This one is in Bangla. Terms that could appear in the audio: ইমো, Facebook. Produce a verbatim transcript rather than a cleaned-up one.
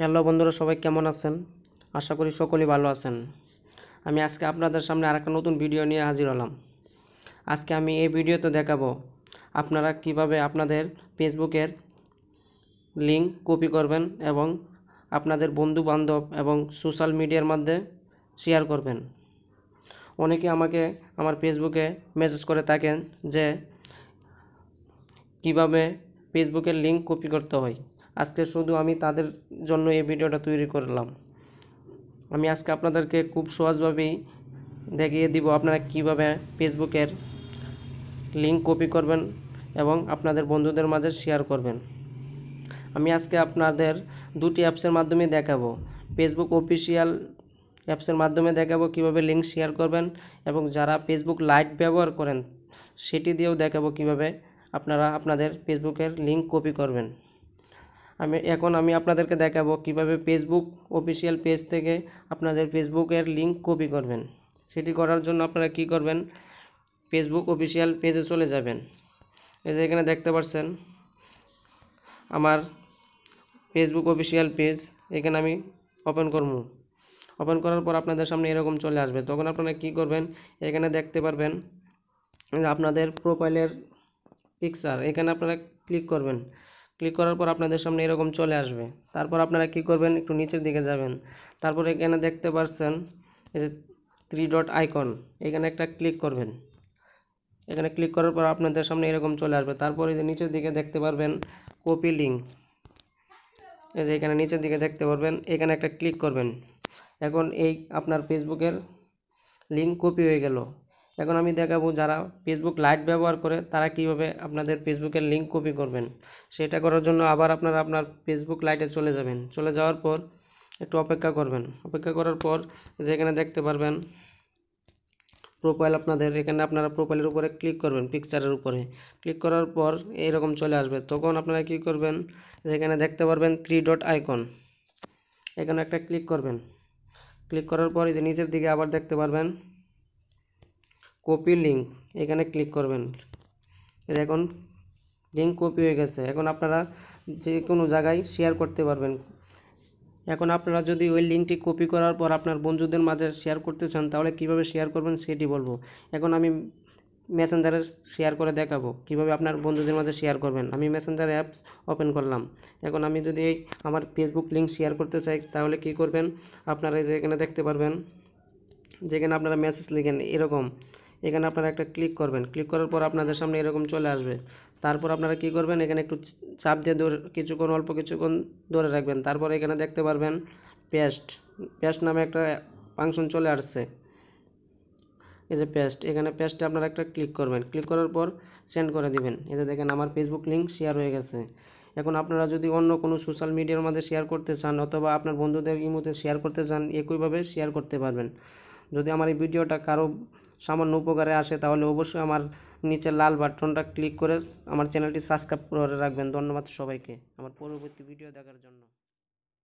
हेलो बंधुरा सबाई केमन आছেন आशा करी सकलेई भालो आছেন। आमी आजके आपनादेर सामने आरेकटा नतून भिडियो निये हाजिर हलाम। आजके आमी एई भिडियोते देखाबो आपनारा किभाबे आपनादेर फेसबुकेर लिंक कपि करबेन एबं आपनादेर बंधु बान्धव एबं सोशल मीडियार मध्य शेयर करबेन। अनेके आमाके आमार फेसबुके मेसेज करे थाकेन जे किभाबे फेसबुकेर लिंक कपि करते हय। আজকে শুধু আমি তাদের জন্য এই ভিডিওটা তৈরি করলাম। আমি আজকে আপনাদেরকে খুব সহজভাবে দেখিয়ে দিব আপনারা কিভাবে ফেসবুকের লিংক কপি করবেন এবং আপনাদের বন্ধুদের মাঝে শেয়ার করবেন। আমি আজকে আপনাদের দুটি অ্যাপসের মাধ্যমে দেখাবো, ফেসবুক অফিশিয়াল অ্যাপসের মাধ্যমে দেখাবো কিভাবে লিংক শেয়ার করবেন এবং যারা ফেসবুক লাইট ব্যবহার করেন সেটি দিয়েও দেখাবো কিভাবে আপনারা আপনাদের ফেসবুকের লিংক কপি করবেন। আমি এখন আমি আপনাদেরকে দেখাবো কিভাবে ফেসবুক অফিশিয়াল পেজ থেকে আপনাদের ফেসবুকের লিংক কপি করবেন। সেটি করার জন্য আপনারা কি করবেন, ফেসবুক অফিশিয়াল পেজে চলে যাবেন। এই যে এখানে দেখতে পাচ্ছেন আমার ফেসবুক অফিশিয়াল পেজ, এখানে আমি ওপেন করব। ওপেন করার পর আপনাদের সামনে এরকম চলে আসবে। তখন আপনারা কি করবেন, এখানে দেখতে পারবেন আপনাদের প্রোফাইলের পিকচার, এখানে আপনারা ক্লিক করবেন। ক্লিক করার পর আপনাদের সামনে এরকম চলে আসবে। তারপর আপনারা কি করবেন, একটু নিচের দিকে যাবেন। তারপর এখানে দেখতে পাচ্ছেন এই যে থ্রি ডট আইকন, এখানে একটা ক্লিক করবেন। এখানে ক্লিক করার পর আপনাদের সামনে এরকম চলে আসবে। তারপর এই যে নিচের দিকে দেখতে পারবেন কপি লিংক, এই যে এখানে নিচের দিকে দেখতে পারবেন, এখানে একটা ক্লিক করবেন। এখন এই আপনার ফেসবুকের লিংক কপি হয়ে গেল। এখন আমি দেখাবো যারা ফেসবুক লাইট ব্যবহার করে তারা কিভাবে আপনাদের ফেসবুকের লিংক কপি করবেন। সেটা করার জন্য আবার আপনারা আপনার ফেসবুক লাইটে চলে যাবেন। চলে যাওয়ার পর একটু অপেক্ষা করবেন। অপেক্ষা করার পর যেখানে দেখতে পারবেন প্রোফাইল আপনাদের, এখানে আপনারা প্রোফাইলের উপরে ক্লিক করবেন, পিকচারের উপরে ক্লিক করার পর এরকম চলে আসবে। তখন আপনারা কি করবেন, যেখানে দেখতে পারবেন থ্রি ডট আইকন, এখানে একটা ক্লিক করবেন। ক্লিক করার পর এই যে নিচের দিকে আবার দেখতে পারবেন কপি লিংক, এখানে ক্লিক করবেন। এর এখন লিংক কপি হয়ে গেছে। এখন আপনারা যে কোনো জায়গায় শেয়ার করতে পারবেন। এখন আপনারা যদি ওই লিংকটি কপি করার পর আপনার বন্ধুদের মাঝে শেয়ার করতে চান তাহলে কীভাবে শেয়ার করবেন সেটি বলবো। এখন আমি মেসেঞ্জারে শেয়ার করে দেখাবো কীভাবে আপনার বন্ধুদের মাঝে শেয়ার করবেন। আমি মেসেঞ্জার অ্যাপস ওপেন করলাম। এখন আমি যদি আমার ফেসবুক লিংক শেয়ার করতে চাই তাহলে কি করবেন, আপনারা যে এখানে দেখতে পারবেন যেখানে আপনারা মেসেজ লিখেন এরকম, এখানে আপনারা একটা ক্লিক করবেন। ক্লিক করার পর আপনাদের সামনে এরকম চলে আসবে। তারপর আপনারা কি করবেন, এখানে একটু চাপ দিয়ে ধরে কিছুক্ষণ অল্প কিছুক্ষণ ধরে রাখবেন। তারপর এখানে দেখতে পারবেন পেস্ট, পেস্ট নামে একটা ফাংশন চলে আসছে। এই যে পেস্ট, এখানে পেস্টে আপনারা একটা ক্লিক করবেন। ক্লিক করার পর সেন্ড করে দিবেন। এই যে দেখেন আমার ফেসবুক লিংক শেয়ার হয়ে গেছে। এখন আপনারা যদি অন্য কোনো সোশ্যাল মিডিয়ার মধ্যে শেয়ার করতে চান অথবা আপনার বন্ধুদের ইমোতে শেয়ার করতে চান একইভাবে শেয়ার করতে পারবেন। যদি আমার এই ভিডিওটা কারো সামান্য উপকারে আসে তাহলে অবশ্যই আমার নিচে লাল বাটনটা ক্লিক করে আমার চ্যানেলটি সাবস্ক্রাইব করে রাখবেন। ধন্যবাদ সবাইকে আমার পরবর্তী ভিডিও দেখার জন্য।